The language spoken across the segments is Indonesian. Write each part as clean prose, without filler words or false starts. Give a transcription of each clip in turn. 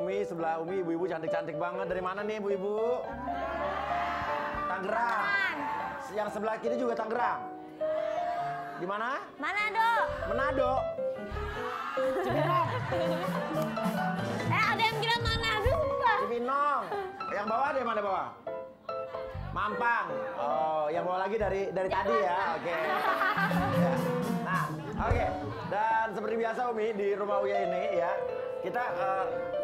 Umi, sebelah Umi ibu-ibu cantik-cantik banget. Dari mana nih ibu-ibu? Tangerang. Yang sebelah kiri juga Tangerang. Di mana? Manado. Manado. Cibinong. Ada yang bilang Manado, Mbak. Cibinong. Yang bawah dari mana bawah? Mampang. Oh, yang bawah lagi dari tadi ya. Oke. Ya. Nah, oke. Dan seperti biasa Umi di rumah Uya ini ya. Kita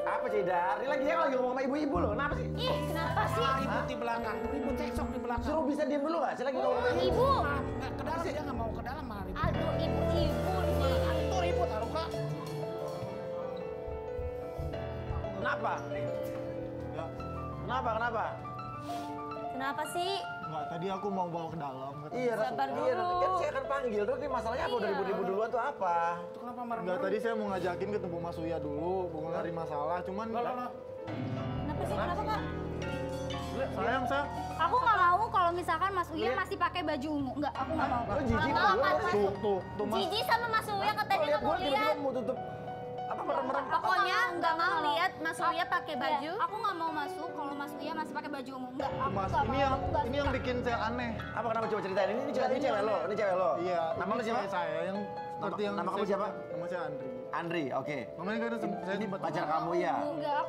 apa sih Dar? Ini lagi ngomong sama ibu-ibu loh. Kenapa sih? Ih, kenapa sih? Ibu di belakang, ibu cekcok di belakang. Suruh bisa diam dulu nggak? Saya lagi ngomong sama ibu. Ke dalam dia nggak mau ke dalam, Mari. Aduh, ibu-ibu nih. Itu ribut, taruh Kak. Kenapa? Kenapa? Kenapa sih? Enggak, tadi aku mau bawa ke dalam. Iya, sabar dulu. Kan saya akan panggil, terus nih masalahnya aku udah ribut-ribut duluan tuh apa? Itu kenapa marah? Enggak, tadi saya mau ngajakin ketemu Mas Uya dulu, mau ngelari masalah, cuman... Kenapa sih, kenapa Pak? Sayang. Aku nggak mau kalau misalkan Mas Uya masih pakai baju ungu. Enggak, aku nggak mau. Lo jijik tuh, Mas. Jijik sama Mas Uya, katanya nggak mau lihat. Pokoknya nggak mau lihat Mas Uya pakai baju. Aku nggak mau masuk kalau Mas Uya masih pakai baju ungu. Enggak, Mas. Ini yang bikin saya aneh. Apa kenapa coba ceritain ini? Ini cewek lo. Iya. Nama lo siapa? Saya yang seperti yang. Nama kamu siapa? Nama saya Andri. Oke. Namanya kan saya pacar kamu ya.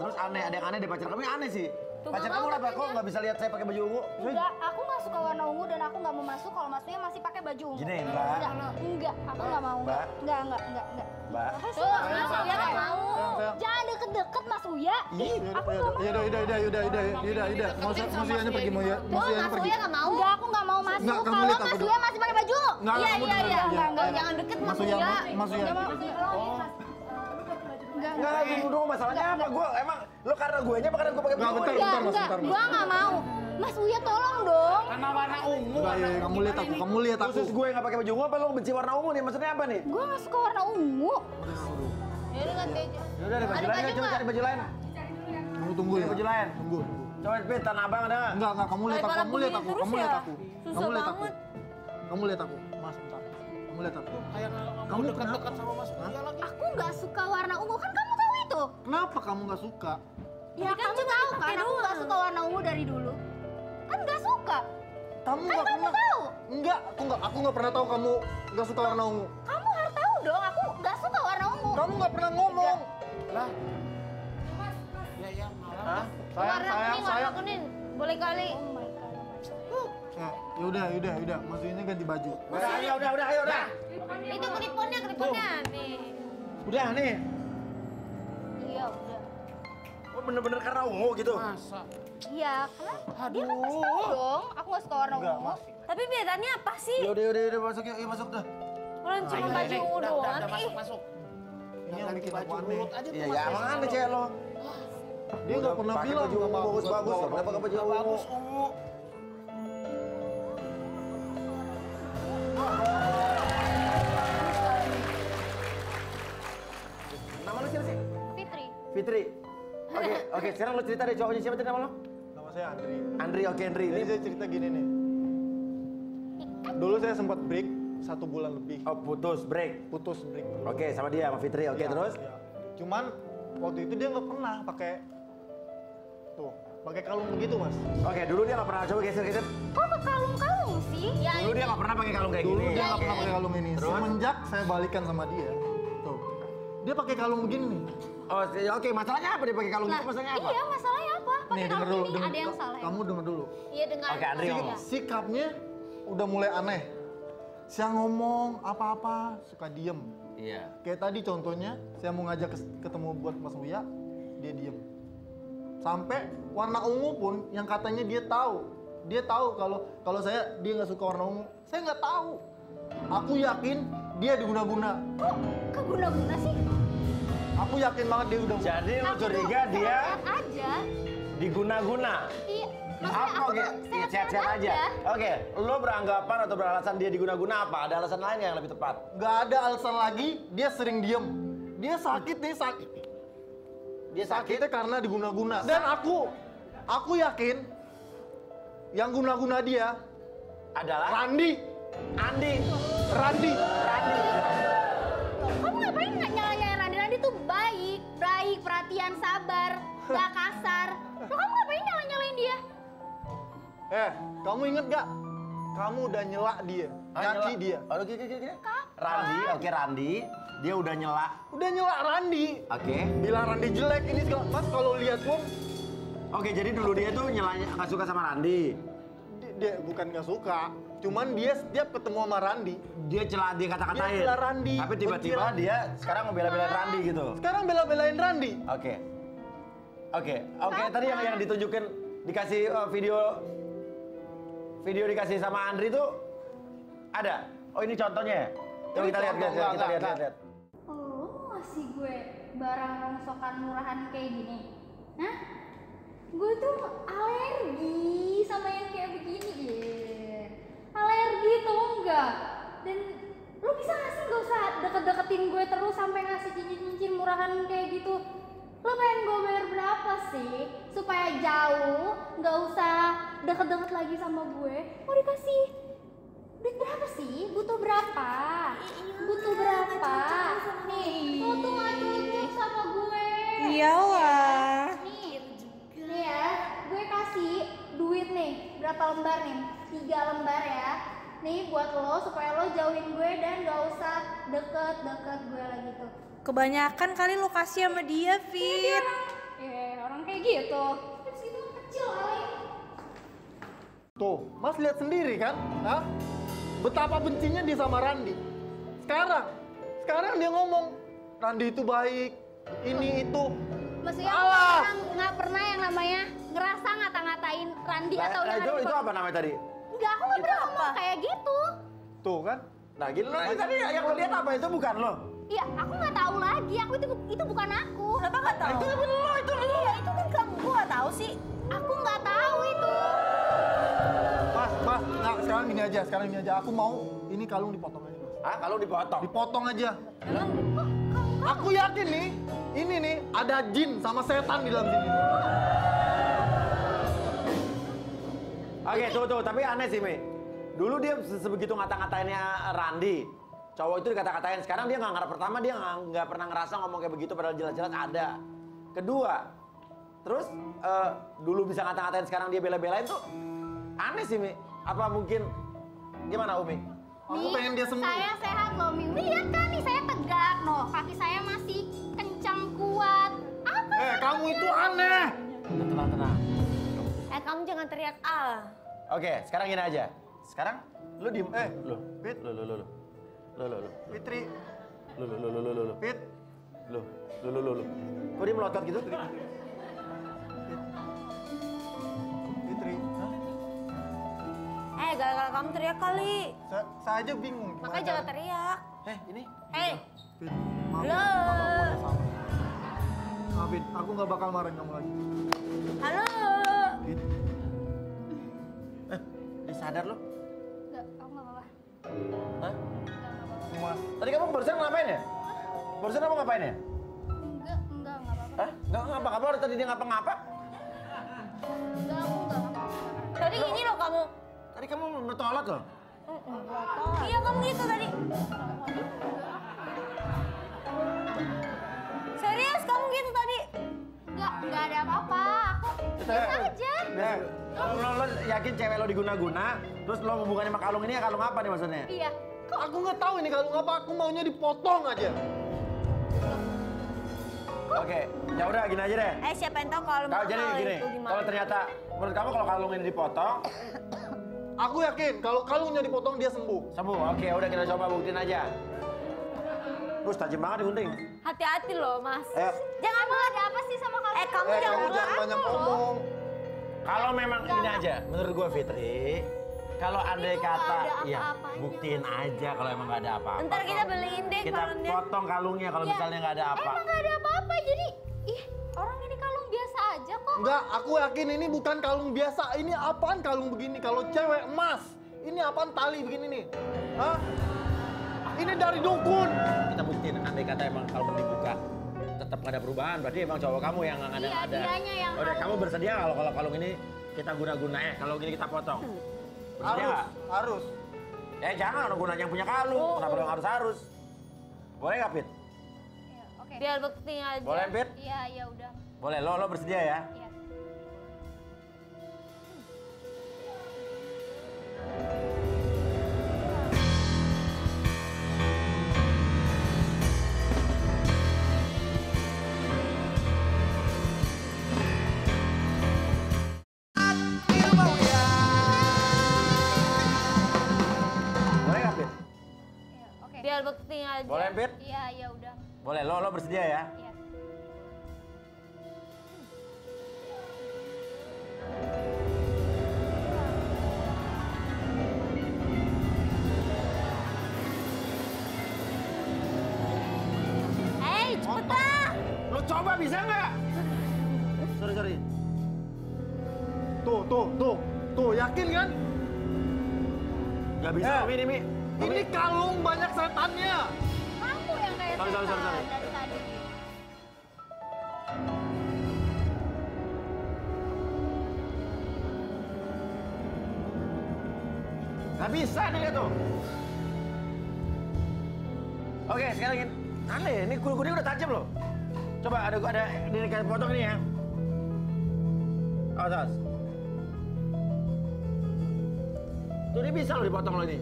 Terus aneh, ada yang aneh di pacar kamu aneh sih. Pacar kamu kenapa kok nggak bisa lihat saya pakai baju ungu? Enggak, aku nggak suka warna ungu dan aku nggak mau masuk kalau masuknya masih pakai baju ungu. Gini Mbak. Enggak, aku nggak mau. Enggak. Mbak. Tuh, Mas Uya nggak mau. Jangan deket-deket Mas Uya. Aku nggak mau. Yaudah. Mas Uyanya pergi mau ya. Tuh, Mas Uya nggak mau. Enggak, aku nggak mau masuk kalau Mas Uya masih pakai baju. Iya. Enggak, jangan deket Mas Uya. Enggak, tunggu dong, masalahnya apa? Gue emang, lo karena guenya apa karena gue pakai baju? Bentar, gue gak mau. Mas Uya tolong dong. Karena warna ungu. Iya, kamu lihat aku. Khusus gue gak pakai baju ungu apa lo benci warna ungu nih? Maksudnya apa nih? Gue gak suka warna ungu. Yaudah, ganti aja. Yaudah, coba cari baju lain. Tunggu ya. Baju lain. Tunggu. Coba lihat Tanah Abang ada gak? Enggak, kamu lihat aku. Susah banget. Kamu lihat aku. Mas, bentar. Kayak kamu dekat-dekat sama Mas Uya lagi. Aku nggak suka warna ungu, kan kamu tahu itu. Kenapa kamu nggak suka? Ya kamu tahu kan aku nggak suka warna ungu dari dulu. Kan nggak suka. Kamu nggak tahu? Enggak, aku nggak pernah tahu kamu nggak suka warna ungu. Kamu harus tahu dong, aku nggak suka warna ungu. Kamu nggak pernah ngomong. Lah. Mas. Ya malah. Sayang. Boleh kali. Yaudah, maksudnya ganti baju. Udah, ayo. Itu keriponnya. Nih. Udah, nih. Iya, udah. Oh, bener-bener karena ungu gitu? Masa? Iya, karena dia kan pasti tahu dong. Aku gak suka warna ungu. Tapi bedanya apa sih? Yaudah, masuk dah. Orang cuma baju ungu doang. Masuk. Ini yang bikin baju mulut aja tuh. Iya, emang aneh cewek lo. Dia gak pernah bilang bagus-bagus. Kenapa gak baju ungu? Nama lu siapa sih? Fitri. Oke, sekarang lu cerita deh cowoknya siapa tadi nama lu? Nama saya Andri. Andri. Jadi saya cerita gini nih. Dulu saya sempat break 1 bulan lebih. Oh, putus break. Oke, sama dia sama Fitri. Oke, terus? Cuman waktu itu dia nggak pernah pakai pakai kalung begitu, Mas. Oke, dulu dia nggak pernah coba geser-geser. Kok pakai kalung-kalung sih? Dulu dia nggak pernah pakai kalung kayak gini. Dulu dia nggak pernah pakai kalung ini. Semenjak saya balikan sama dia, tuh, dia pakai kalung begini nih. Oh, oke. Masalahnya apa dia pakai kalung itu? Masalahnya apa? Iya, masalahnya apa? Pakai kalung ini ada yang salah. Kamu dengar dulu. Iya, dengar. Oke, Andri ngomong. Sikapnya udah mulai aneh. Saya ngomong apa-apa suka diem. Iya. Kayak tadi contohnya, saya mau ngajak ketemu buat Mas Uya, dia diem. Sampai warna ungu pun yang katanya dia tahu kalau saya dia nggak suka warna ungu, saya nggak tahu. Aku yakin dia diguna-guna. Kok guna-guna sih? Aku yakin banget dia udah. Jadi lo curiga dia aja diguna-guna? Iya. Apa? Chat-chat aja. Oke, lo beranggapan atau beralasan dia diguna-guna apa? Ada alasan lain yang lebih tepat? Nggak ada alasan lagi. Dia sering diem. Dia sakit nih sakit. Dia sakitnya karena diguna-guna. Dan aku yakin yang guna-guna dia adalah Randi. Kamu ngapain nyalain Randi? Randi tuh baik. baik, perhatian, sabar, gak kasar. Loh, kamu ngapain nyalain dia? Kamu inget gak? Kamu udah nyela dia, nyaci dia. Aduh, gini. Randi, oke Randi. Dia udah nyela. Udah nyela Randi. Oke. Bilang Randi jelek ini segala. Mas kalau lihat Om. Oke, jadi dulu dia tuh nyelanya gak suka sama Randi. Dia bukan gak suka. Cuman dia setiap ketemu sama Randi, dia celah, dia kata-katain. Dia celah Randi. Tapi tiba-tiba dia sekarang ngebela-belain Randi gitu. Sekarang bela-belain Randi. Oke. Tadi yang ditunjukin dikasih video dikasih sama Andri tuh ada. Oh, ini contohnya. Coba kita lihat, lihat. Lu ngasih gue barang rongsokan murahan kayak gini. Hah? Gue tuh alergi sama yang kayak begini. Alergi tau enggak? Dan lu bisa gak sih gak usah deket-deketin gue terus sampai ngasih cincin-cincin murahan kayak gitu. Lu pengen gue bayar berapa sih supaya jauh gak usah deket-deket lagi sama gue? Mau dikasih duit berapa sih? Butuh berapa? Butuh berapa? Nih, lu tuh gak cocok sama gue. Iyalah. Nih ya, gue kasih duit nih, berapa lembar nih? 3 lembar ya, nih buat lo supaya lo jauhin gue dan gak usah deket-deket gue lagi tuh. Kebanyakan kali lo kasih sama dia, Fit. Orang kayak gitu. Terus gitu kecil kali. Tuh, Mas lihat sendiri kan, hah? Betapa bencinya dia sama Randi. Sekarang dia ngomong Randi itu baik, ini itu. Maksudnya orang nggak pernah yang namanya ngerasa ngata-ngatain Randi atau yang ada. Itu apa namanya tadi? Enggak, aku nggak pernah ngomong kayak gitu. Tuh kan? Nah, gitu loh. Tadi yang lo lihat apa? Itu bukan lo. Iya, aku nggak tahu lagi. Aku itu bukan aku. Kenapa nggak tahu? Itu kan lo, itu lo. Iya, itu kan kamu. Gua nggak tahu sih. Aku nggak tahu itu. Mas, nah sekarang gini aja. Aku mau ini kalung dipotong aja, Mas. Ah, kalung dipotong? Dipotong aja. Emang? Aku yakin nih, ini nih ada jin sama setan di dalam sini. Oke, tuh, tapi aneh sih, Mi. Dulu dia sebegitu ngata-ngatainnya Randi. Cowok itu dikata-katain. Sekarang dia nggak ngerasa, pertama dia nggak pernah ngerasa ngomong kayak begitu, padahal jelas-jelas ada. Kedua, terus dulu bisa ngata-ngatain, sekarang dia bela-belain tuh aneh sih, Mi. Apa mungkin gimana, Umi? Aku pengen dia sembuh. Saya sehat loh, Mi. Lihat kan nih, saya tegak loh. Kaki saya masih kencang kuat. Apa? Kamu itu aneh. Tenang. Kamu jangan teriak ah. Oke, sekarang gini aja. Sekarang lu diem. Fitri. Kok dia melotot gitu? Fitri. Gara-gara kamu teriak kali. Saya aja bingung. Makanya jangan teriak. Ini. Fit, maafin, aku nggak bakal marahin kamu lagi. Halo. Sadar lo? Enggak, aku nggak apa-apa. Hah? Enggak. Tadi kamu barusan ngapain ya? Barusan kamu ngapain ya? Enggak apa-apa. Hah? Enggak ngapa-ngapa? Tadi dia ngapa-ngapa? Enggak, aku nggak ngapa-ngapa. Tadi gini loh kamu. Tadi kamu bertolak loh? Iya, kamu gitu tadi. Serius kamu gitu tadi? Enggak ada apa-apa. Aku biasa aja. Lo yakin cewek lo diguna-guna, terus lo hubungannya sama kalung ini, kalung apa nih maksudnya? Iya. Kok aku nggak tahu ini kalung apa, aku maunya dipotong aja. Oke, ya udah gini aja deh. Siapa yang tahu kalung apa? Jadi gini, kalau ternyata menurut kamu kalau kalung ini dipotong, aku yakin kalau kalungnya dipotong dia sembuh. Sembuh. Oke, udah kita coba buktiin aja. Terus tajam banget digunting. Hati-hati loh, Mas. Jangan mau ada apa sih sama kalung? Kamu jangan banyak ngomong. Kalau memang ini aja, menurut gue Fitri, kalau andai kata, ya buktiin aja kalau emang nggak ada apa-apa. Ntar kita beliin deh kalungnya. Kita potong kalungnya kalau misalnya nggak ada apa. Emang nggak ada apa-apa, jadi orang ini kalung biasa aja kok. Enggak, aku yakin ini bukan kalung biasa. Ini apaan kalung begini? Kalau cewek emas, ini apaan tali begini nih? Hah? Ini dari dukun. Kita buktiin, andai kata emang kalung dibuka tetap nggak ada perubahan, berarti emang cowok kamu yang nggak ada. Iya, udah, kamu bersedia kalau kalung ini kita guna-guna kalau gini kita potong? Bersedia? Harus. Jangan gunanya yang punya kalung, kenapa harus? Boleh nggak, Fit? Oke. Biar bekti aja. Boleh, Fit? Iya, ya udah. Boleh, lo bersedia ya? Iya. Biar bekti aja. Boleh, Fit? Iya, ya udah. Boleh, lo bersedia ya? Iya. Hei, cepetan! Lo coba bisa nggak? Sorry. Tuh, yakin kan? Nggak bisa, Mi. Ini kalung banyak setannya. Kamu yang kayak setan dari tadi. Gak bisa nih lihat tuh. Oke, sekarang ini aneh. Ini kulit-kulitnya udah tajam loh. Coba ada ini kayak potong ini ya. Atas. Tuh ini bisa loh dipotong loh ini.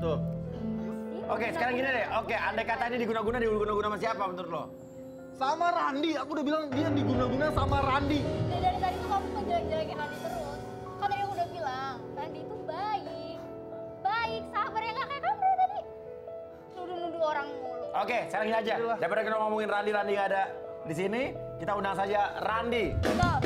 Tuh. Oke, sekarang gini deh. Oke, andai kata ini diguna-guna sama siapa menurut lo? Sama Randi. Aku udah bilang dia diguna-guna sama Randi. Dari tadi tuh kamu ngejelek-jelekin Randi terus. Kan tadi aku udah bilang, Randi itu baik. Baik, sabar ya, nggak kayak kamu dari tadi. Nuduh-nuduh orang mulu. Oke, sekarang gini aja. Daripada kita ngomongin Randi nggak ada di sini, kita undang saja Randi. Stop.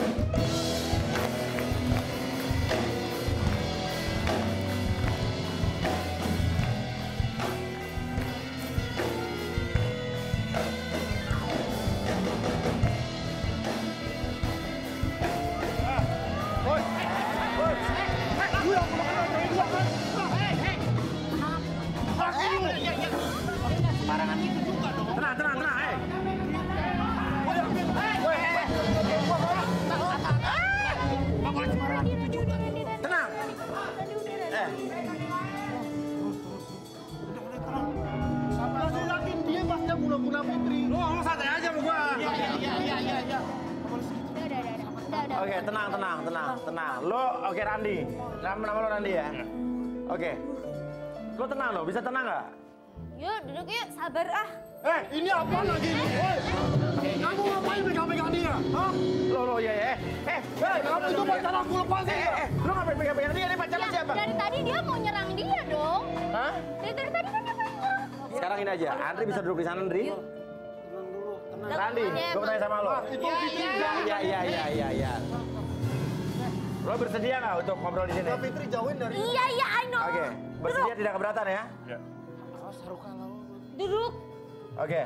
Oke, tenang. Oke, Randi. Nama lo Randi ya? Oke. Lo tenang lo, bisa tenang nggak? Yuk, duduk yuk, sabar ah. Ini apa lagi? Kamu ngapain pegang-pegang dia? Hah? Lo, iya. Kamu itu pacar aku, lepasin ya? Lo ngapain pegang-pegang dia, ini pacarnya siapa? Dari tadi dia mau nyerang dia dong. Hah? Dari tadi kan dia pegang. Sekarang ini aja, Andri bisa duduk di sana, Andri. Randi, gue bertanya sama lo. Iya. Lo bersedia nggak untuk ngobrol di sini? Mbak Fitri jauhin dari... Iya, I know. Oke, bersedia tidak keberatan ya? Iya. Duduk. Oke,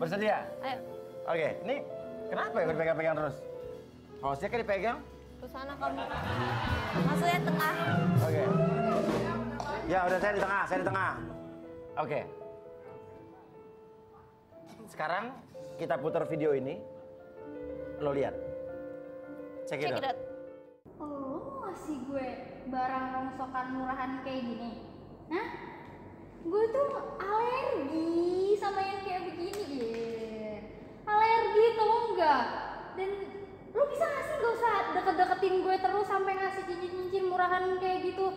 bersedia? Ayo. Oke, ini kenapa ya berpegang-pegang terus? Hostnya kan dipegang? Ke sana kamu. Maksudnya tengah. Oke. Ya udah, saya di tengah. Oke. Sekarang... kita putar video ini, lo lihat. Check it out. Lo ngasih gue barang rongsokan murahan kayak gini? Hah? Gue tuh alergi sama yang kayak begini. Alergi tau nggak? Dan lo bisa ngasih gak usah deket-deketin gue terus sampai ngasih cincin-cincin murahan kayak gitu.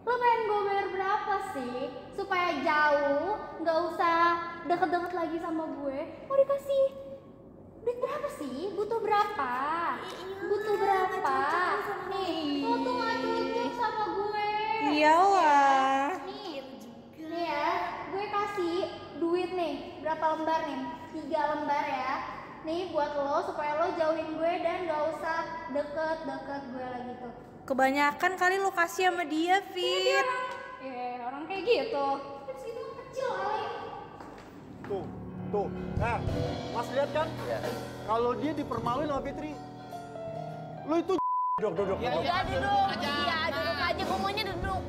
Lo pengen gue bayar berapa sih? Supaya jauh, nggak usah deket-deket lagi sama gue. Mau dikasih duit berapa sih? Butuh berapa? Nih, lo tuh nggak cocok sama gue. Iyalah. Nih ya, gue kasih duit nih. Berapa lembar nih? 3 lembar ya. Nih buat lo supaya lo jauhin gue dan gak usah deket-deket gue lagi tuh. Kebanyakan kali lo kasih sama dia, Fit. Iya, orang kayak gitu. Terus itu kecil kali. Tuh. Mas lihat kan? Ya. Kalau dia dipermaluin sama Fitri, lo itu duduk. Duduk aja. Ngomongnya duduk.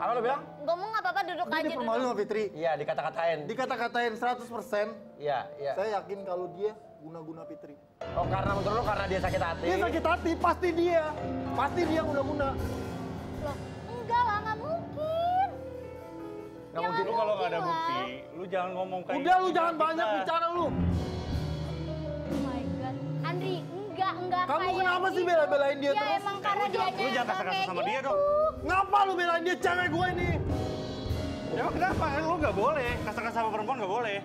Apa lo bilang? Ngomong nggak apa-apa, duduk aja. Dia dipermaluin sama Fitri. Iya, dikata-katain 100%. Iya. Saya yakin kalau dia guna-guna Fitri. Oh, karena menurut lo karena dia sakit hati? Dia sakit hati, pasti dia guna-guna. Loh, enggak lah, nggak mungkin. Gak mungkin lu kalau nggak ada bukti, lu jangan ngomong kayak udah, lu jangan banyak bicara lu. Oh my God. Andri, enggak kamu kenapa sih bela-belain dia terus? Ya emang karena dia aja. Lu jangan kasar-kasar sama dia dong. Ngapa lu belain dia, cewek gue ini? Ya kenapa? Lu nggak boleh kasar-kasar sama perempuan, nggak boleh.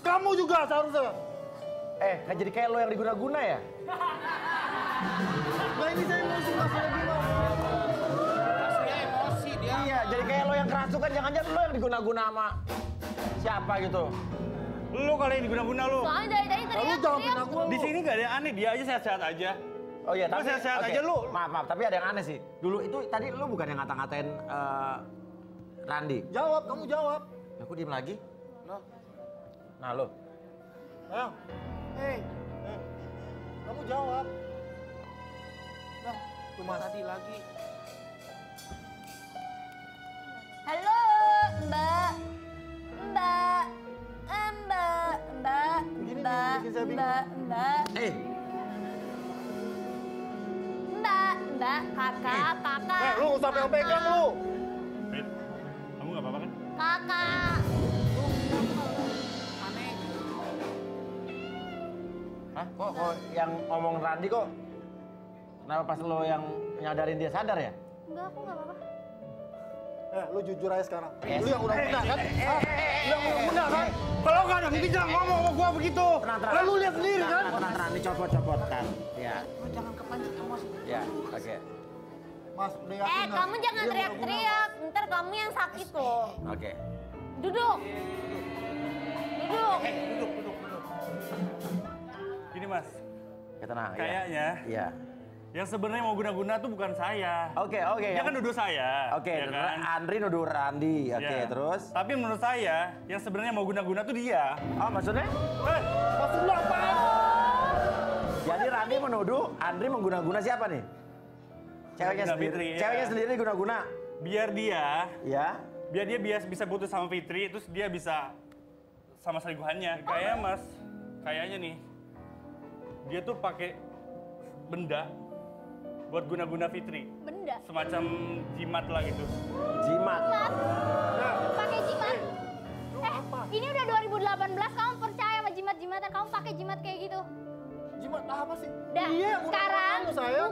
Kamu juga seharusnya. Nggak jadi kayak lo yang diguna-guna ya? Nah ini saya emosi, maksudnya gimana? Maksudnya emosi dia. Iya, jadi kayak lo yang kerasukan, jangan-jangan lo yang diguna-guna sama siapa gitu. Lo kali yang diguna-guna lo. Soalnya dari tadi teriak. Di sini nggak ada yang aneh, dia aja sehat-sehat aja. Oh iya, tapi sehat-sehat aja lo. Maaf, tapi ada yang aneh sih. Dulu itu tadi lo bukan yang ngata-ngatain Randi. Jawab, kamu jawab. Ya, aku diem lagi. Nah lo. Ayo. Hei, kamu jawab. Nah, cuma tadi lagi. Halo, Mbak, kakak. Lu usah pegang lu. Fit, kamu nggak apa-apa kan? Kakak. Hah? Kok yang ngomong Randi kok? Kenapa pas lo yang nyadarin dia sadar ya? Enggak, aku nggak apa-apa. Lo jujur aja sekarang. Lu yang udah guna kan? Kalau nggak ada mungkin jangan ngomong sama gua begitu. Lalu lu lihat sendiri kan? Tenang, dicopot-copot kan? Ya. Lo jangan kepancing emosi. Ya, oke. Mas, udah. Kamu jangan teriak-teriak. Ntar kamu yang sakit loh. Oke. Duduk. Duduk. Gini mas. Tenang. Kayaknya. Iya. Yang sebenarnya mau guna-guna tuh bukan saya. Oke. Dia kan nuduh saya. Ya kan? Andri nuduh Randi. Oke, terus? Tapi menurut saya, yang sebenarnya mau guna-guna tuh dia. Ah, maksudnya? Maksud lu apa? Jadi Randi menuduh Andri mengguna-guna siapa nih? Ceweknya sendiri. Fitri, ceweknya sendiri guna-guna. Biar dia bisa putus sama Fitri, terus dia bisa sama selingkuhannya. Kayaknya mas, kayaknya nih, dia tuh pakai benda buat guna-guna Fitri. Benda? Semacam jimat lah gitu. Jimat? Pakai jimat? Ini udah 2018, kamu percaya sama jimat-jimatan, kamu pakai jimat kayak gitu? Jimat apa sih? Dah, iya, sekarang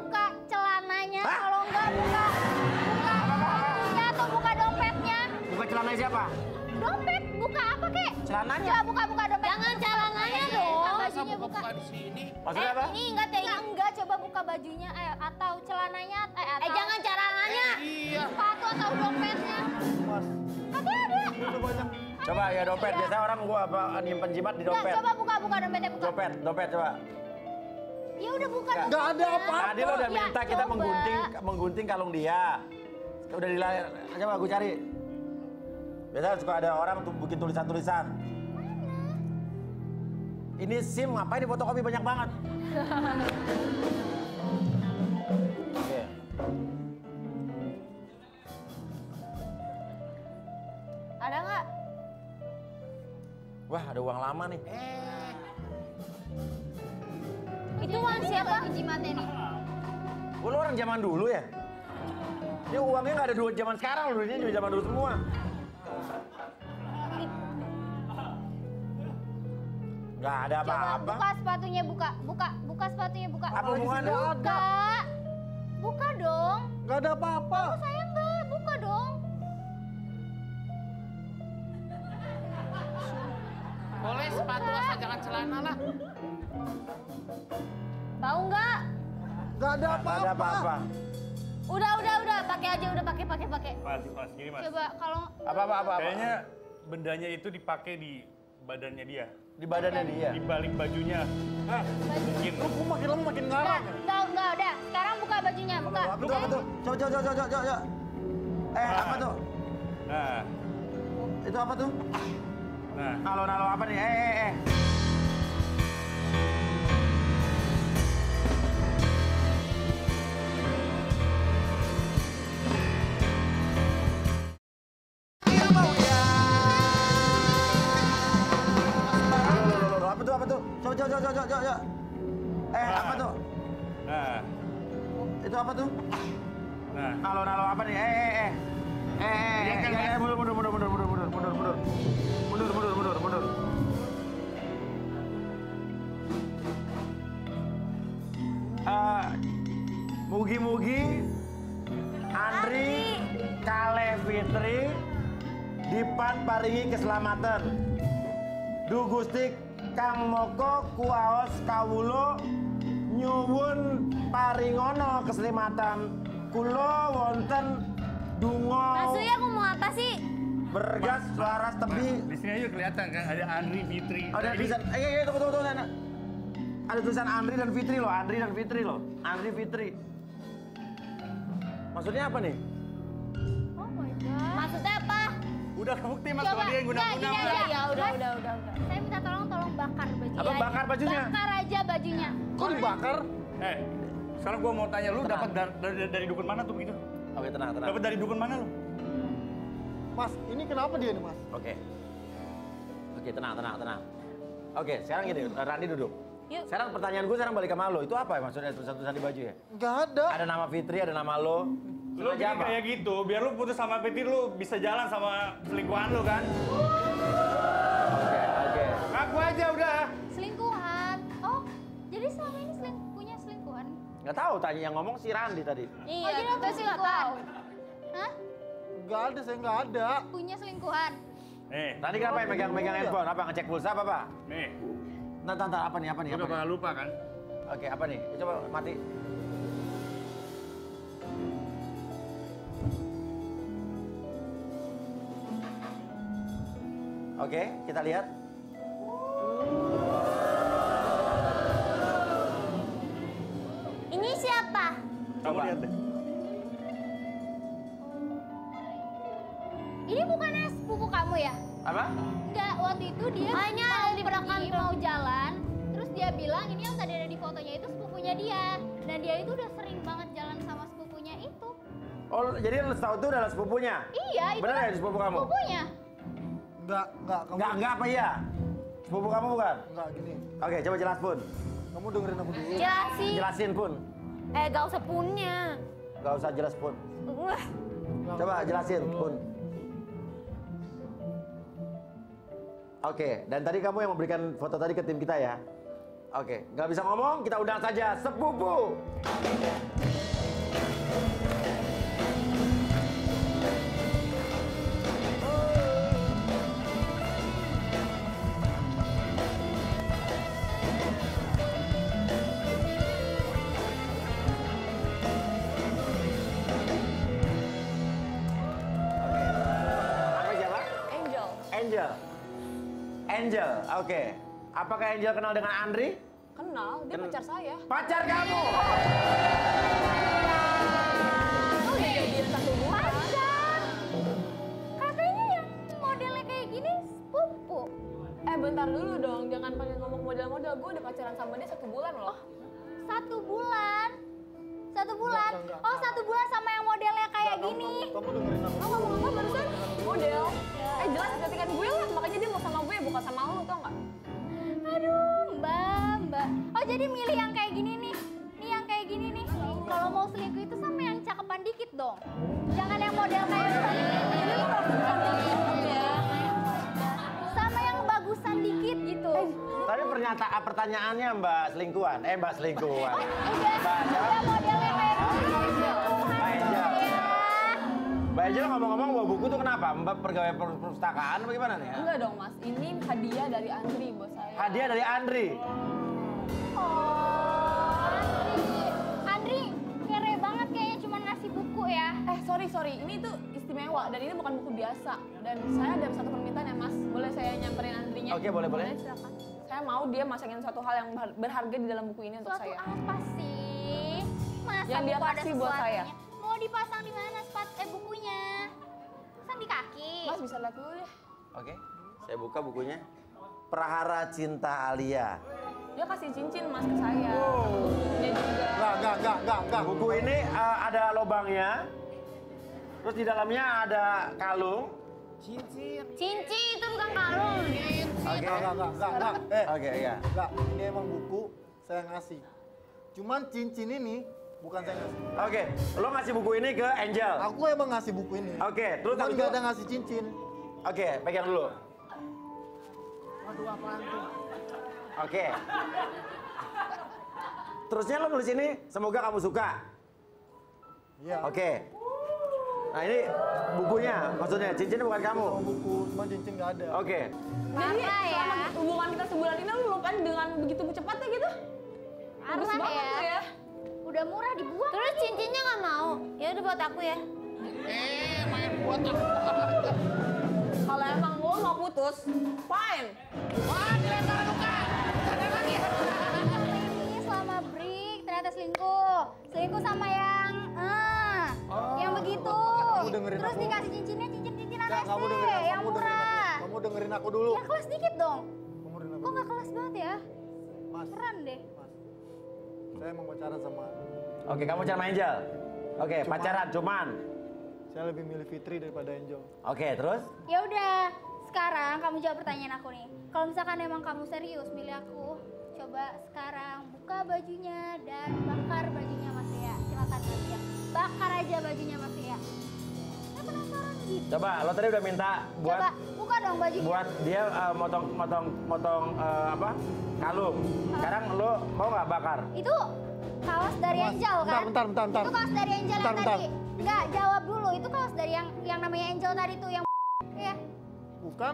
buka celananya, kalau enggak buka atau buka dompetnya. Buka celananya siapa? Dompet? Buka apa kek? Celananya? Coba buka dompet. Jangan celananya dong. Bajunya buka di sini. Maksudnya apa? Ini enggak, coba buka bajunya atau celananya atau. Jangan celananya. Iya. Sepatu atau dompetnya. Mas. Ada ada. Coba ya dompet. Biasanya orang gua nyimpen jimat di dompet. Coba buka dompetnya. Dompet coba. Ya udah buka. Enggak ada apa-apa. Tadi lo udah minta kita menggunting kalung dia. Udah dilayar. Coba aku cari. Biasanya suka ada orang bikin tulisan-tulisan. Ini SIM ngapain difotokopi banyak banget? Oke. Ada nggak? Wah, ada uang lama nih. Itu uang siapa? Jimatnya nih. Lu orang zaman dulu ya? Ini uangnya nggak ada duit zaman sekarang, duitnya juga zaman dulu semua. Gak ada apa-apa. Buka sepatunya, buka sepatunya, buka. Apa hubungannya? Buka dong. Gak ada apa-apa. Kamu sayang gak? Buka dong. Boleh sepatu asal jangan celana lah. Bau gak? Gak ada apa-apa. Udah, pakai aja, udah pakai. Pas, gini mas. Coba kalau apa. Kayaknya bendanya itu dipakai di badannya dia. Di badannya dia. Di balik bajunya. Hah? Mungkin. Lu makin lama makin ngarang. Enggak, udah. Sekarang buka bajunya, buka. Apa tuh? Coba. Apa tuh? Nah. Itu apa tuh? Nah. Nalo apa nih? Coba. Apa tuh? Nah. Itu apa tuh? Nah. Nalo apa nih? Mundur. mundur. Mugi-mugi Andri Kale Fitri dipan paringi keselamatan. Du Gusti Kang Moko kuwaos kawulo nyuwun paringono keselamatan. Kulo wonten dungo. Mas Uya ngomong apa sih? Bergas laras tebi. Di sini aja kelihatan kan ada Andri Fitri. Oh, ada tulisan. Iya, tunggu sana. Ada tulisan Andri dan Fitri loh, Andri Fitri. Maksudnya apa nih? Oh my god. Maksudnya apa? Udah kebukti Mas kalau dia yang guna-guna. Ya udah. Saya minta tolong bakar bajunya. Apa bakar bajunya? Bakar aja bajunya. Kok dibakar? Sekarang gue mau tanya, lu dapat dari dukun mana tuh begitu? Oke, tenang. Dapat dari dukun mana lu? Mas, ini kenapa dia nih, Mas? Oke, tenang. Oke, sekarang gini, Randi duduk. Yuk. Sekarang pertanyaan gue balik ke lo. Itu apa ya maksudnya tulisan-tulisan di baju ya? Gak ada. Ada nama Fitri, ada nama lo. Lu jadi kayak gitu, biar lu putus sama Fitri, lu bisa jalan sama selingkuhan lu kan? Oke. Ngaku aja udah. Selingkuhan? Oh, jadi selama ini selingkuhan? Gak tahu, tanya yang ngomong si Randi tadi. Iya, oh, jadi aku gak tahu. Hah? Gak ada, saya gak ada. Punya selingkuhan. Nih. Tadi kenapa yang megang handphone? Apa ngecek pulsa apa? Nih. Ntar, apa nih? Udah bakal lupa kan? Oke, apa nih? Coba mati. Oke, kita lihat. Ini siapa? Kamu lihat deh. Ini bukannya sepupu kamu ya? Apa? Enggak, waktu itu dia mau jalan, terus dia bilang ini yang tadi ada di fotonya itu sepupunya dia. Dan dia itu udah sering banget jalan sama sepupunya itu. Oh, jadi setahu itu adalah sepupunya? Iya, itu benar ya sepupu kamu? Sepupunya. Enggak apa iya? Sepupu kamu bukan? Enggak, gini. Oke, coba jelas Pun. Kamu dengerin aku dulu. Jelasin Pun. Gak usah punnya. Gak usah jelas Pun. Coba jelasin Pun. Oke, dan tadi kamu yang memberikan foto tadi ke tim kita ya? Oke, nggak bisa ngomong, kita undang saja sepupu. Angel, oke. Apakah Angel kenal dengan Andri? Kenal, dia pacar saya. Pacar kamu? Oh, dia satu bulan. Pacar? Katanya yang modelnya kayak gini sepupu. Bentar dulu dong, jangan pakai ngomong model-model. Gue udah pacaran sama dia 1 bulan loh. 1 bulan? 1 bulan? Oh, 1 bulan sama yang modelnya kayak gini. Kamu ngomong apa barusan? Model. Jelas kecantikan gue lah, makanya dia mau sama gue, bukan sama lo, tau nggak? Aduh, mbak. Oh, jadi milih yang kayak gini nih. Nih yang kayak gini nih. Kalau mau selingkuh itu sama yang cakepan dikit dong. Jangan yang model kayak gini. Sama yang bagusan dikit gitu. Tapi pertanyaannya mbak selingkuhan. Mbak modelnya kayak Mbak Angel ngomong-ngomong bawa buku tuh kenapa? Mbak pegawai perpustakaan apa gimana nih? Enggak dong Mas, ini hadiah dari Andri buat saya. Hadiah dari Andri? Andri kere banget kayaknya cuma ngasih buku ya. Sorry, ini tuh istimewa dan ini bukan buku biasa. Dan saya ada satu permintaan ya Mas, boleh saya nyamperin Andrinya? Oke, boleh. Silakan. Saya mau dia masakin suatu hal yang berharga di dalam buku ini untuk saya. Suatu apa sih? Masa yang dia kasih buat saya? Mau dipasang di mana bukunya? Pasang di kaki. Mas bisa lihat dulu ya. Oke, saya buka bukunya. Prahara Cinta Alia. Dia kasih cincin Mas ke saya. Dia juga. Enggak. Buku ini ada lobangnya. Terus di dalamnya ada kalung. Cincin itu bukan kalung. Enggak. Oke, iya. Enggak, ini emang buku saya ngasih. Cuman cincin ini bukan saya ngasih. Oke, lo ngasih buku ini ke Angel? Aku emang ngasih buku ini. Oke, terus gak ada ngasih cincin. Oke, pegang dulu. Waduh, apaan tuh? Oke. Terusnya lo nulis ini, semoga kamu suka. Iya. Oke. Nah ini bukunya, maksudnya cincinnya bukan kamu. Buku, cuma cincin nggak ada. Oke. Jadi selama hubungan kita sebulan ini lo lupain dengan begitu cepatnya gitu? Harus banget ya. Udah murah dibuang. Terus cincinnya nggak mau? Ya udah buat aku ya. Main buat aku. Kalau emang lo mau putus, fine. Wah, dilempar luka. Ada lagi. Ini selama break ternyata selingkuh. Selingkuh sama yang, yang begitu. Terus dikasih cincinnya, cincin ATC yang murah. Kamu dengerin aku dulu. Ya kelas dikit dong. Kok nggak kelas banget ya? Keren deh. Saya mau pacaran sama... Oke, kamu pacaran Angel? Oke, pacaran, cuman... Saya lebih milih Fitri daripada Angel. Oke, terus? Ya udah, sekarang kamu jawab pertanyaan aku nih. Kalau misalkan emang kamu serius milih aku, coba sekarang buka bajunya dan bakar bajunya Mas Uya. Silakan Mas Uya. Bakar aja bajunya Mas Uya. Saya penasaran gitu. Coba, lo tadi udah minta buat... Coba, buka dong bajunya. Buat dia motong kalung. Sekarang lo mau nggak bakar? Itu kaos dari Angel kan? Bentar. Itu kaos dari Angel yang tadi. Enggak, jawab dulu. Itu kaos dari yang namanya Angel tadi tuh yang ya. Bukan?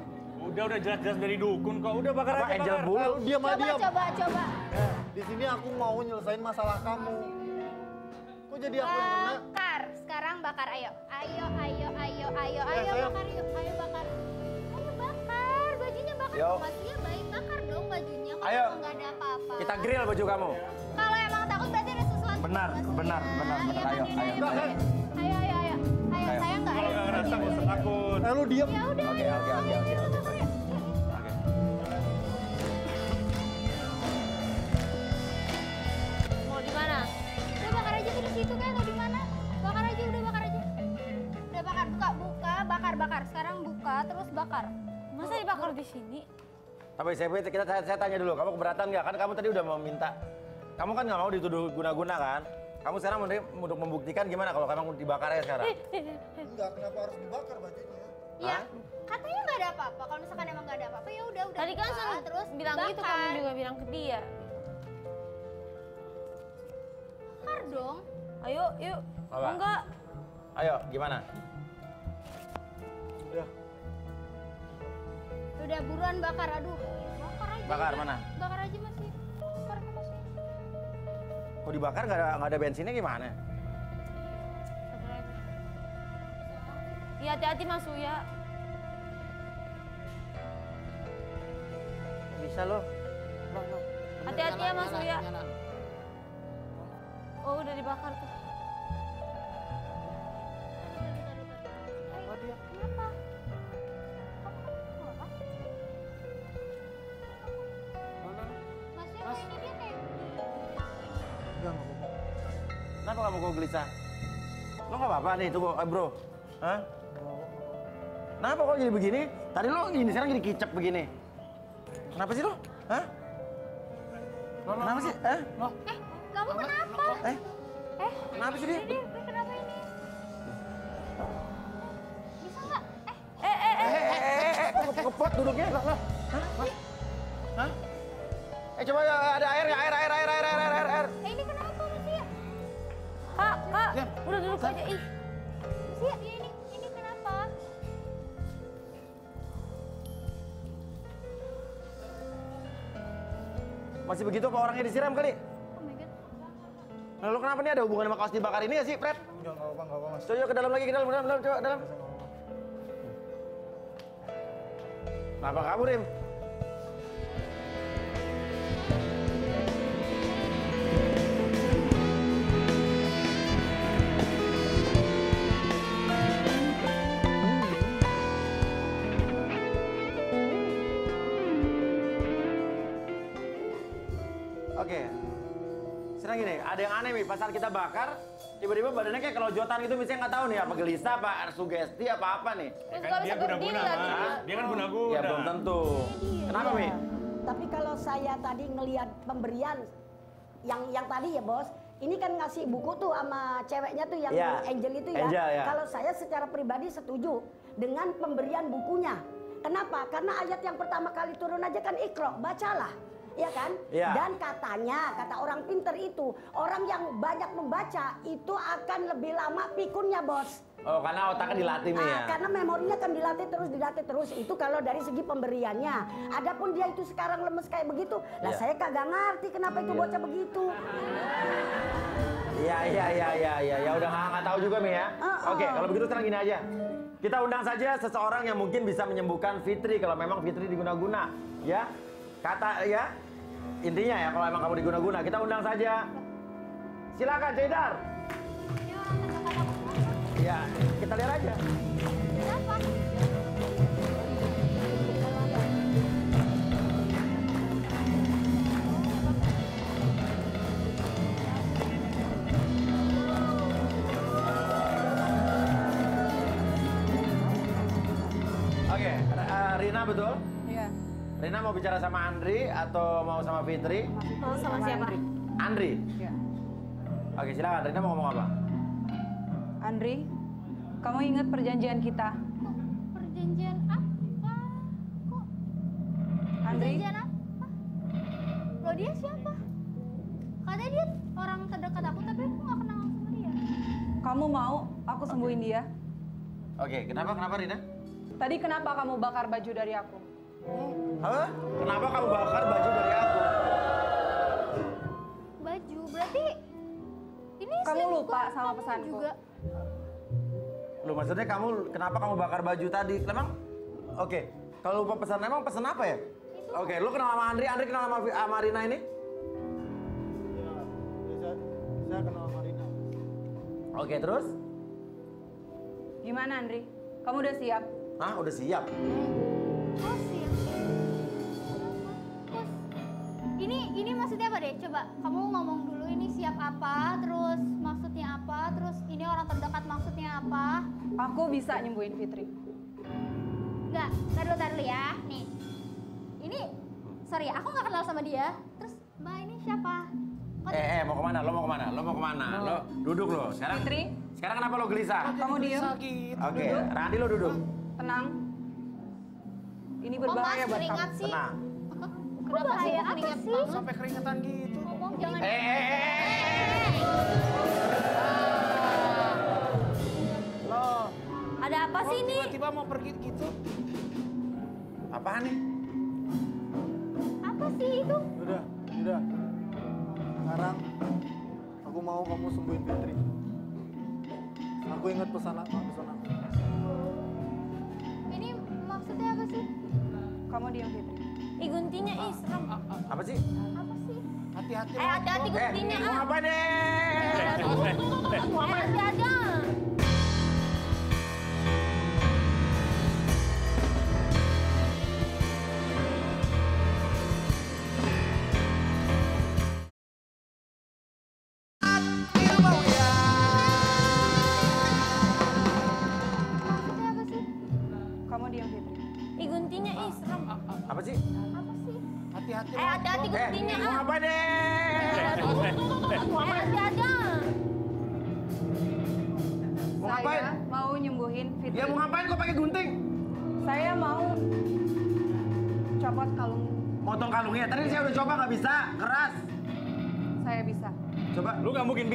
Udah jelas-jelas dari dukun kok. Udah bakar aja. Angel bulu. Diam. Coba. Ya, di sini aku mau nyelesain masalah kamu. Kok jadi aku yang kena? Bakar. Sekarang bakar, ayo. Ayo bakar yuk. Ayo bakar. Ayo bakar. Bajunya bakar. Masih baik bakar dong bajunya. Ayo, nggak ada apa-apa. Kita grill baju kamu. Kalau emang takut berarti ada sesuatu. Benar. Ayo. Saya nggak. Kalau nggak ngerasa nggak usah takut. Lalu diam. Ya udah. Oke. Mau di mana? Udah bakar aja tuh di situ kan? Mau di mana? Bakar aja. Udah bakar, buka, bakar. Sekarang buka, terus bakar. Masa dibakar di sini? Tapi saya tanya dulu, kamu keberatan nggak? Kan kamu tadi udah meminta. Kamu kan nggak mau dituduh guna-guna kan? Kamu sekarang untuk membuktikan gimana kalau kamu dibakarnya sekarang? Enggak, kenapa harus dibakar bajunya? Ya, katanya nggak ada apa-apa. Kalau misalkan emang nggak ada apa-apa ya udah. Tadi kan saya terus bilang gitu, kamu juga bilang ke dia. Bakar dong. Ayo, yuk. Enggak. Ayo, gimana? Udah buruan bakar, aduh. Bakar aja. Bakar ya. Mana? Bakar aja masih. Kok dibakar nggak ada bensinnya gimana? Iya, hati-hati Mas Uya. Bisa loh. Hati-hati ya Mas Uya. Oh, udah dibakar tuh. Kenapa? Kenapa kamu kok gelisah? Lo nggak apa-apa nih, tuh bro. Hah? Kenapa kok jadi begini? Tadi lo gini, sekarang jadi kicep begini. Kenapa sih lo? Hah? Kenapa sih? Kamu kenapa? Kenapa sih dia? Kenapa ini? Bisa nggak? Kok kepot duduknya? Hah? Coba ada air. Ini kenapa Mas Uya? Kak, udah duduk aja. Mas Uya, ini kenapa? Masih begitu apa orangnya disiram kali? Oh my God. Nah, lu kenapa nih, ada hubungan sama kaos dibakar ini ya sih, Fred? Enggak, Mas. Coba ke dalam lagi, ke dalam, coba dalam. Kenapa kamu, Rim? Gini, ada yang aneh nih, pasal kita bakar tiba-tiba badannya kayak kelojotan gitu, misalnya nggak tahu nih apa gelisah, apa sugesti, apa nih. Terus kan dia guna-guna, dia kan guna-guna. Ya belum tentu. Kenapa Mi? Tapi kalau saya tadi ngelihat pemberian yang tadi ya bos, ini kan ngasih buku tuh sama ceweknya tuh yang Angel itu ya. Angel, ya. Kalau saya secara pribadi setuju dengan pemberian bukunya. Kenapa? Karena ayat yang pertama kali turun aja kan Iqra, bacalah. Ya kan? Ya. Dan katanya, kata orang pinter itu, orang yang banyak membaca itu akan lebih lama pikunnya, Bos. Oh, karena otaknya dilatih nih ya. Karena memorinya kan dilatih terus itu kalau dari segi pemberiannya. Adapun dia itu sekarang lemes kayak begitu, lah saya kagak ngerti kenapa itu bocah begitu. Ya udah nggak tahu juga nih ya. Oke, kalau begitu sekarang gini aja. Kita undang saja seseorang yang mungkin bisa menyembuhkan Fitri kalau memang Fitri diguna-guna, ya. Kata ya, intinya ya kalau emang kamu diguna-guna, kita undang saja. Silakan, Idar. Ya, kita lihat aja. Kenapa? Oke, Rina betul? Iya. Rina mau bicara sama Andri atau mau sama Fitri? Mau sama siapa? Andri? Iya. Oke, silakan. Rina mau ngomong apa? Andri, kamu ingat perjanjian kita? Kok perjanjian apa? Kok? Andri? Perjanjian apa? Loh dia siapa? Katanya dia orang terdekat aku, tapi aku gak kenal sama dia. Kamu mau aku sembuhin dia? Oke, kenapa Rina? Tadi kenapa kamu bakar baju dari aku? Hah? Kenapa kamu bakar baju dari aku? Baju, berarti ini kamu lupa sama pesanku juga. Loh, maksudnya kenapa kamu bakar baju tadi? Emang, oke, kalau lupa pesan, emang pesan apa ya? Oke, lu kenal sama Andri, Andri kenal sama Rina ini? Ya, saya kenal sama Rina. Oke, terus? Gimana Andri? Kamu udah siap? Hah, udah siap? Oh, siap. Terus, ini maksudnya apa deh? Coba, kamu ngomong dulu ini siap apa, terus maksudnya apa, terus ini orang terdekat maksudnya apa? Aku bisa nyembuhin Fitri. Enggak, taruh ya. Nih, ini, sorry aku nggak kenal sama dia. Terus, mbak ini siapa? Mau kemana? Lo mau kemana? Lo duduk lo. Sekarang, Fitri. Sekarang kenapa lo gelisah? Kamu diem. Oke, Randi lo duduk. Tenang. Ini berbahaya buat kamu. Tenang. Kenapa sih keringat banget? Sampai keringetan gitu. Ngomong jangan. Loh, ada apa sih ini? Tiba-tiba mau pergi gitu. Apaan nih? Apa sih itu? Udah. Sekarang aku mau kamu sembuhin Fitri. Aku ingat pesan aku. Ini maksudnya apa sih? Kamu diam Fitri. Ih guntingnya ih serem. Apa sih? Hati-hati. Hati-hati guntingnya. Apa deh? Hati-hati aja.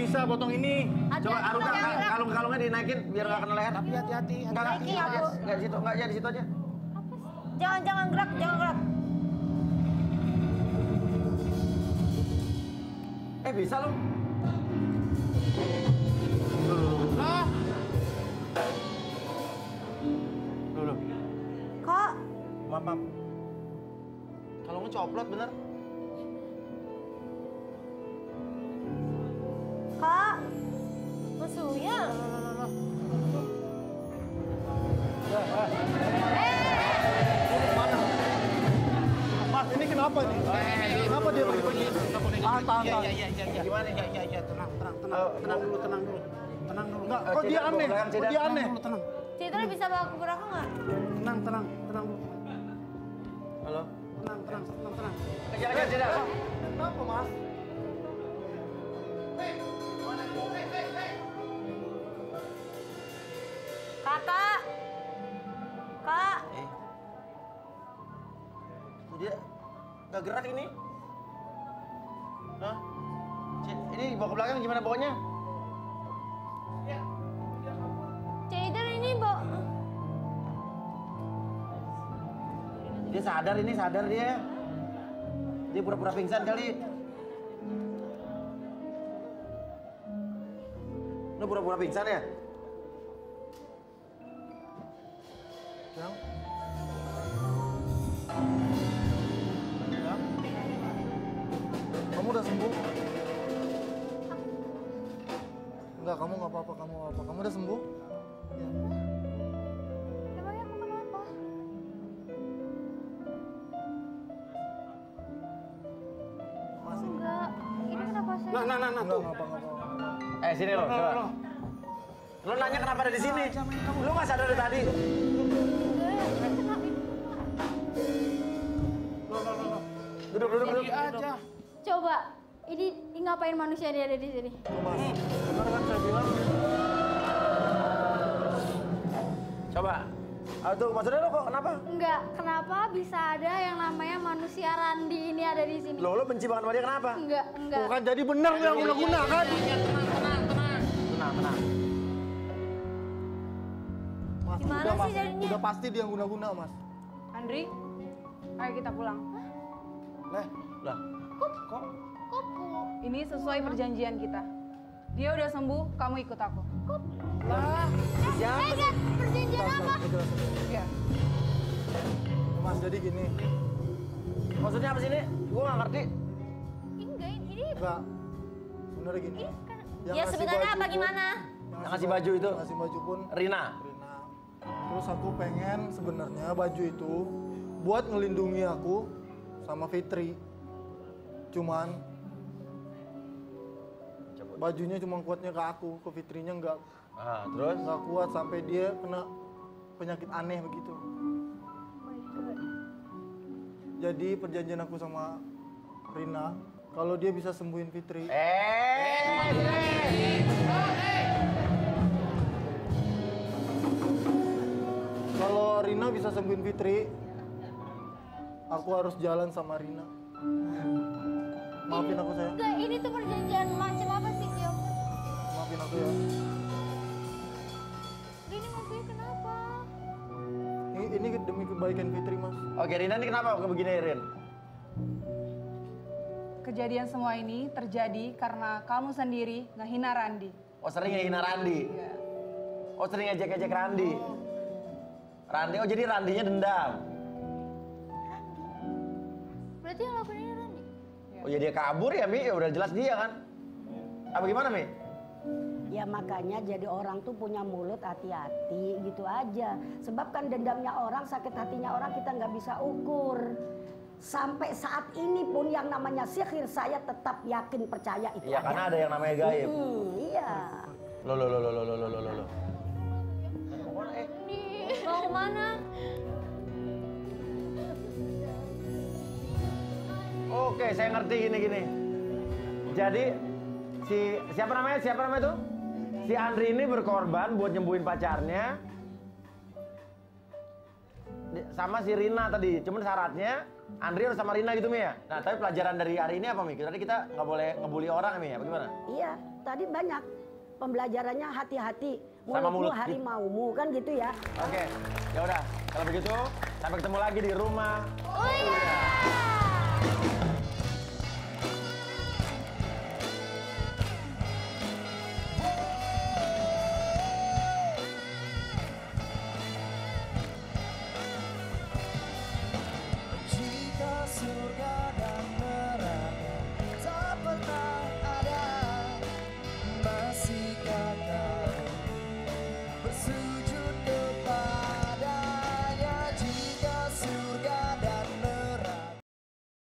Bisa potong ini. Coba kalung-kalungnya dinaikin biar nggak kena leher. Tapi hati-hati. Nggak di situ aja. Jangan gerak. Bisa lo? Loh. Kok? Maaf. Kalungnya coplot bener. Kak, Mas Uya. Mas, ini kenapa nih? Kenapa dia pergi? Tahan. Gimana? Tenang dulu. Enggak, kok dia aneh? Tenang. Citra bisa bawa kubur aku nggak? Tenang dulu. Halo? Tenang. Lagi, Citra. Kenapa, Mas? Gak gerak ini. Hah? Ini dibawa ke belakang gimana bawanya? Ya. CEU IDAR ini bawa. Dia sadar ini, sadar dia. Dia pura-pura pingsan kali. Lu pura-pura pingsan ya? Bang. Bang. Kamu udah sembuh? Enggak, kamu nggak apa-apa, kamu nggak apa. Kamu udah sembuh? Ya. Emangnya aku kenapa? Masih. Enggak. Ini kenapa saya? Nah, tuh. Enggak apa-apa. Sini lo, coba. Lo nanya kenapa ada di sini? Lo nggak sadar dari tadi? Duduk. Aja. Coba, ini ngapain manusia dia ada di sini? Benar kan saya bilang? Coba. Aduh, maksudnya lo kok kenapa? Enggak, kenapa bisa ada yang namanya manusia Randi ini ada di sini? Lo benci banget sama dia kenapa? Enggak. Bukan jadi benar yang guna-guna kan? Tenang. Mas, gimana sih jadinya? Udah pasti dia yang guna-guna, Mas. Andri, ayo kita pulang. Lah. Kok? Ini sesuai perjanjian kita. Dia udah sembuh, kamu ikut aku. Kok? Lah. Siapa? Perjanjian apa? Iya. Mas, jadi gini. Maksudnya apa sih ini? Gua nggak ngerti. Ini. Enggak. Sebenarnya gini. Ya sebenarnya apa gimana? Yang ngasih baju itu. Ngasih baju pun Rina. Terus aku pengen sebenarnya baju itu buat ngelindungi aku sama Fitri, cuman bajunya cuma kuatnya ke aku, ke Fitrinya enggak. Terus? Enggak kuat sampai dia kena penyakit aneh begitu. Jadi perjanjian aku sama Rina, kalau dia bisa sembuhin Fitri. Kalau Rina bisa sembuhin Fitri, aku harus jalan sama Rina. Maafin aku sayang. Enggak, ini tuh perjanjian macam apa sih, Kyo? Maafin aku ya. Ini maksudnya kenapa? Ini demi kebaikan Fitri, Mas. Oke, Rina ini kenapa begini, Rin? Kejadian semua ini terjadi karena kamu sendiri ngehina Randi. Oh, sering ngehina Randi? Iya. Oh, sering ngejek-ngejek Randi? Oh. Randi, oh jadi Randinya dendam? Berarti yang lakuin ini Randi? Oh ya dia kabur ya Mi, ya udah jelas dia kan? Apa gimana Mi? Ya makanya jadi orang tuh punya mulut hati-hati gitu aja. Sebab kan dendamnya orang, sakit hatinya orang kita nggak bisa ukur. Sampai saat ini pun yang namanya sihir saya tetap yakin percaya itu ya, aja. Ya karena ada yang namanya gaib. Iya. Lo. Mau kemana? Oke, saya ngerti gini. Jadi siapa namanya tuh? Si Andri ini berkorban buat nyembuhin pacarnya. Sama si Rina tadi, cuman syaratnya Andri harus sama Rina gitu Mi ya. Nah, tapi pelajaran dari hari ini apa Mi? Tadi kita nggak boleh ngebully orang Mi ya, bagaimana? Iya, tadi banyak pembelajarannya hati-hati. Mulutmu harimaumu kan gitu ya. Oke, ya udah. Kalau begitu sampai ketemu lagi di rumah. Uya.